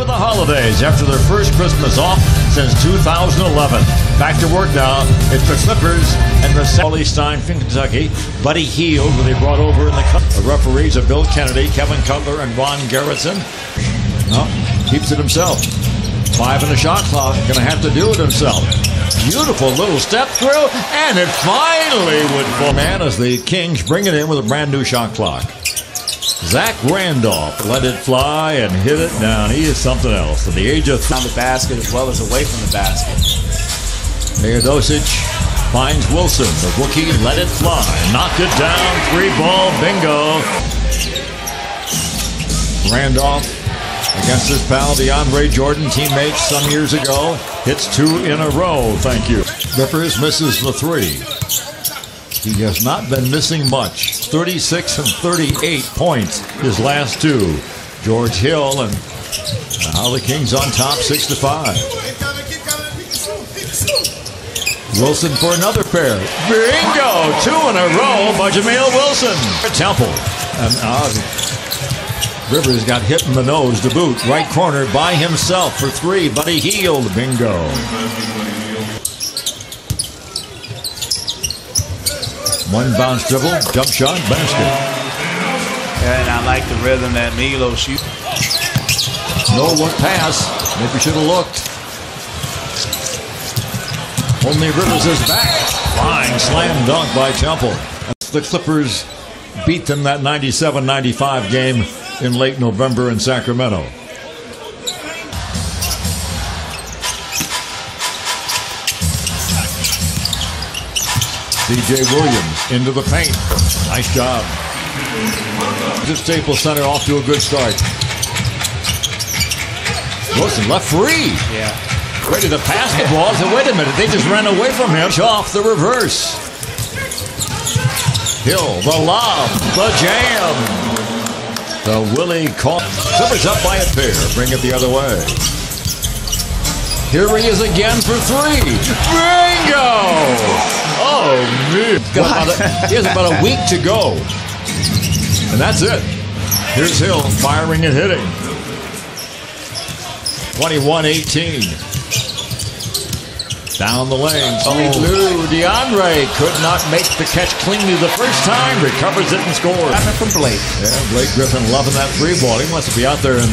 for the holidays after their first Christmas off since 2011. Back to work now. It's the Clippers and the Sally Stein from Kentucky. Buddy Hield, who they brought over in the cup. The referees are Bill Kennedy, Kevin Cutler, and Ron Garrison. No, keeps it himself. 5 in the shot clock. Gonna have to do it himself. Beautiful little step through, and it finally would fall. Man, as the Kings bring it in with a brand new shot clock. Zach Randolph let it fly and hit it down. He is something else. At the age of on the basket as well as away from the basket. Teodosic finds Wilson. The rookie let it fly. Knocked it down. 3-ball bingo. Randolph against his pal DeAndre Jordan, teammates some years ago. Hits 2 in a row. Thank you. Clippers misses the 3. He has not been missing much. 36 and 38 points his last 2. George Hill, and now the Kings on top 6-5. Wilson for another pair. Bingo! 2 in a row by Jamal Wilson. Temple. And Rivers got hit in the nose to boot. Right corner by himself for 3. Buddy Hield. Bingo. One bounce dribble, jump shot, basket. And I like the rhythm that Milos shoots. No look pass. Maybe should have looked. Only Rivers is back. Flying slam dunk by Temple. The Clippers beat them that 97-95 game in late November in Sacramento. DJ Williams into the paint. Nice job. Just Staples Center off to a good start. Wilson left free. Yeah. Ready to pass the ball. So wait a minute. They just ran away from him. Off the reverse. Hill, the lob, the jam. The Willie caught. Clippers up by a pair. Bring it the other way. Here he is again for 3. Bingo! Oh, man. He has about a week to go. And that's it. Here's Hill firing and hitting. 21-18. Down the lane. DeAndre could not make the catch cleanly the first time. Recovers it and scores. From Blake. Yeah, Blake Griffin loving that 3-ball. He wants to be out there and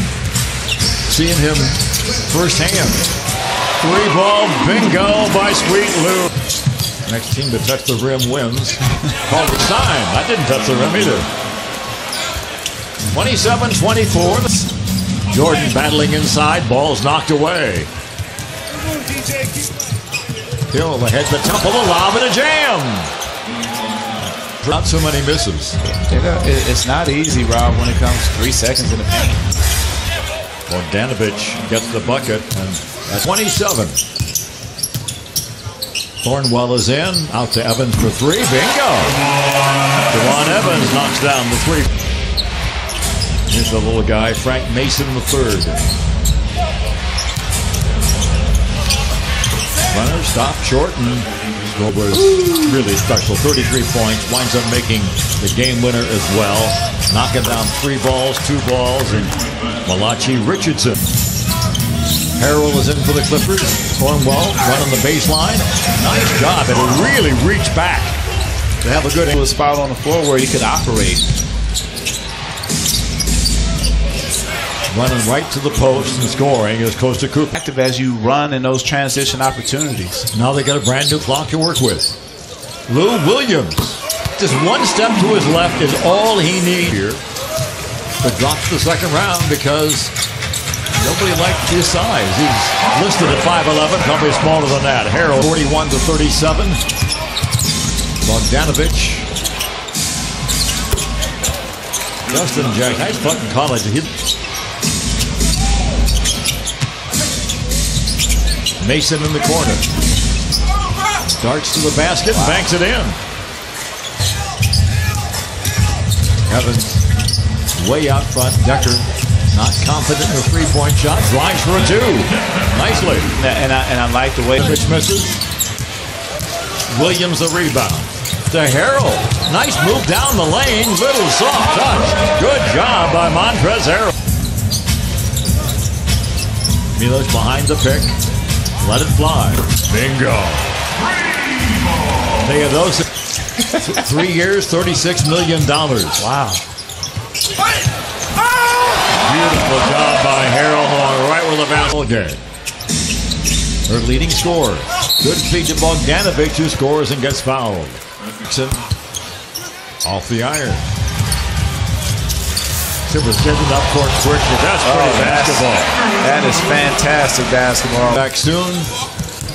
seeing him firsthand. 3-ball bingo by Sweet Lou. Next team to touch the rim wins. Called the sign. I didn't touch the rim either. 27-24. Jordan battling inside. Ball's knocked away. Hill ahead to the top of the lob and a jam. Not so many misses. You know, it's not easy, Rob, when it comes 3 seconds in the paint. Bogdanovic gets the bucket, and that's 27. Thornwell is in, out to Evans for 3, bingo! Devon Evans knocks down the 3. Here's the little guy, Frank Mason the 3rd. Runner stopped short, and it was really special. 33 points, winds up making the game winner as well. Knocking down 3 balls, 2 balls, and Malachi Richardson. Harrell is in for the Clippers. Thornwell running the baseline. Nice job. It really reached back to have a good spot on the floor where he could operate. Running right to the post and scoring is Costa Cooper. Active as you run in those transition opportunities. Now they got a brand new clock to work with. Lou Williams. Just one step to his left is all he needs here. But drops the second round because nobody liked his size. He's listed at 5'11", probably smaller than that. Harrell 41-37. Bogdanovic. Justin Jackson. Nice putt in college. Mason in the corner. Darts to the basket, banks it in. Evans way out front. Decker not confident in the three-point shot. Drives for a 2. Nicely. And I like the way Rich misses. Williams the rebound. To Harrell. Nice move down the lane. Little soft touch. Good job by Montrezl Harrell. Milos behind the pick. Let it fly. Bingo. Teodosic. 3 years, $36 million. Wow. Beautiful job by Harrell right where the bounce game. Her leading scorer. Good feed to Bogdanovic, who scores and gets fouled. Off the iron. Clippers getting up court quick. That's pretty basketball. That is fantastic basketball. Back soon.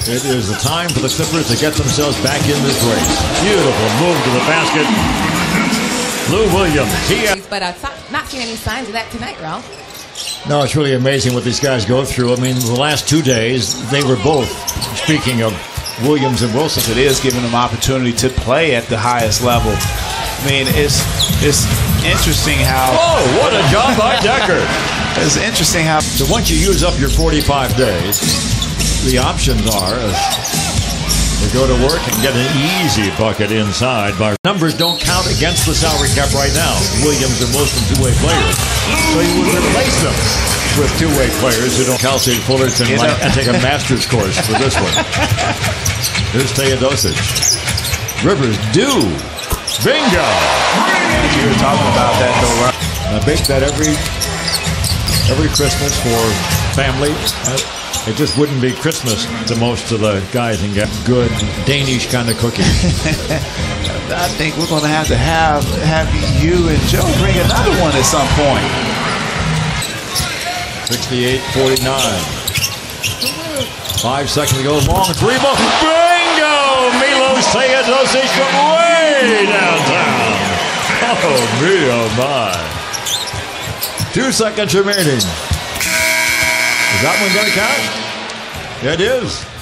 It is the time for the Clippers to get themselves back in this race. Beautiful move to the basket. Lou Williams. But I'm not seeing any signs of that tonight, Ralph. No, it's really amazing what these guys go through. I mean, the last 2 days, they were both, speaking of Williams and Wilson. It is giving them opportunity to play at the highest level. I mean, it's interesting how... Oh, what a job by Decker! It's interesting how... So once you use up your 45 days, the options are to go to work and get an easy bucket inside. By numbers don't count against the salary cap right now. Williams and Wilson, two-way players. So you would replace them with two-way players who don't count. Kelsey Fullerton might take a master's course for this one. Here's Teodosic. Rivers do. Bingo! You were talking about that, though, right? I bake that every Christmas for family. It just wouldn't be Christmas to most of the guys and get good Danish kind of cookies. I think we're going to have you and Joe bring another one at some point. 68-49. 5 seconds to go. Long three-ball. Bingo! Milos Teodosic from way downtown. Oh, me, oh, my. 2 seconds remaining. Is that one going to count? Yeah, it is.